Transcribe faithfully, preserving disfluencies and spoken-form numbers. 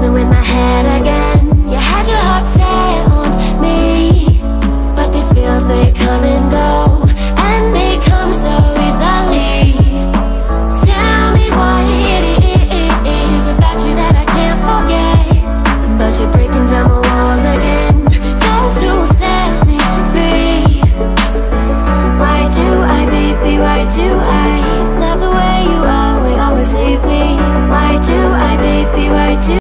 messing with my head.